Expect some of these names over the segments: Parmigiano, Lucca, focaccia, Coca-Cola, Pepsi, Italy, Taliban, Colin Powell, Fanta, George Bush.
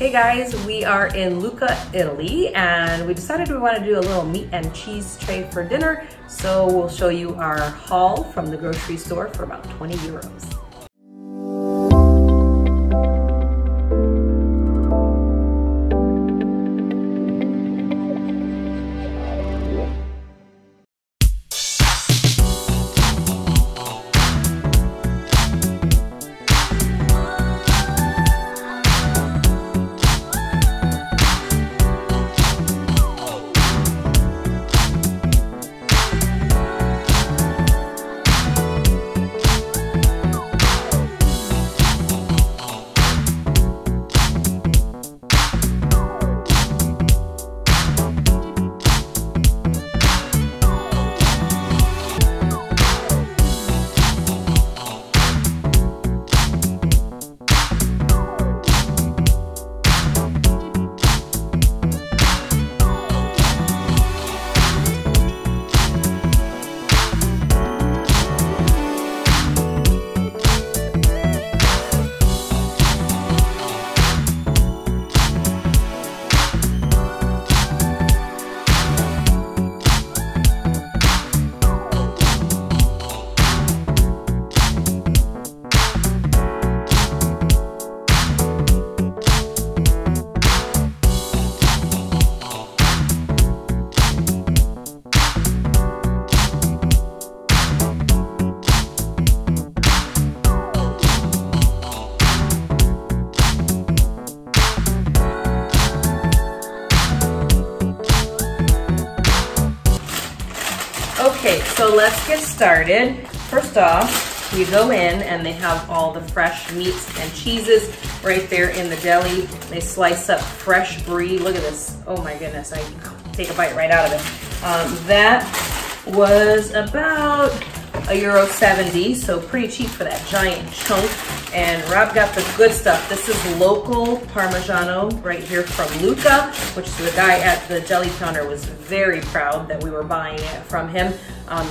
Hey guys, we are in Lucca, Italy, and we decided we want to do a little meat and cheese tray for dinner, so we'll show you our haul from the grocery store for about 20 euros. Okay, so let's get started. First off, you go in and they have all the fresh meats and cheeses right there in the deli. They slice up fresh brie. Look at this. Oh my goodness, I take a bite right out of it. That was about €1.70, so pretty cheap for that giant chunk. And Rob got the good stuff. This is local Parmigiano right here from Lucca, which the guy at the deli counter was very proud that we were buying it from him.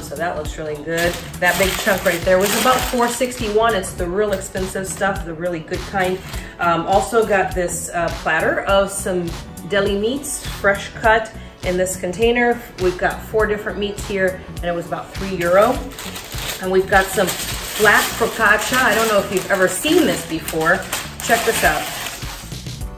So that looks really good. That big chunk right there was about $4.61. It's the real expensive stuff, the really good kind. Also got this platter of some deli meats, fresh cut in this container. We've got four different meats here, and it was about €3. And we've got some flat focaccia. I don't know if you've ever seen this before. Check this out.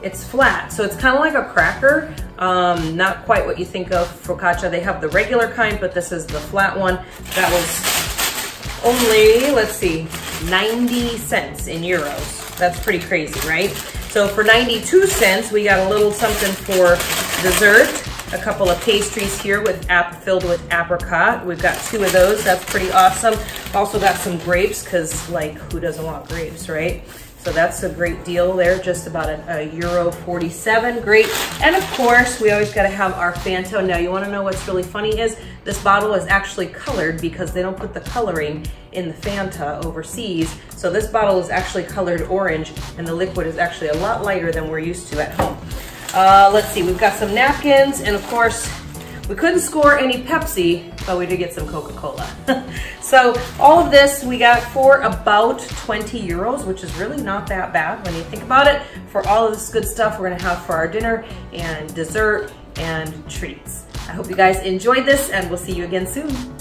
It's flat, so it's kind of like a cracker. Not quite what you think of focaccia. They have the regular kind, but this is the flat one. That was only, let's see, 90 cents in euros. That's pretty crazy, right? So for 92 cents, we got a little something for dessert. A couple of pastries here with filled with apricot. We've got two of those. That's pretty awesome. Also got some grapes, because like, who doesn't want grapes, right? So that's a great deal there. Just about a €1.47. Great. And of course, we always got to have our Fanta. Now, you want to know what's really funny is this bottle is actually colored because they don't put the coloring in the Fanta overseas. So this bottle is actually colored orange, and the liquid is actually a lot lighter than we're used to at home. Let's see, we've got some napkins, and of course, we couldn't score any Pepsi, but we did get some Coca-Cola. So all of this we got for about 20 euros, which is really not that bad when you think about it, for all of this good stuff we're gonna have for our dinner and dessert and treats. I hope you guys enjoyed this, and we'll see you again soon.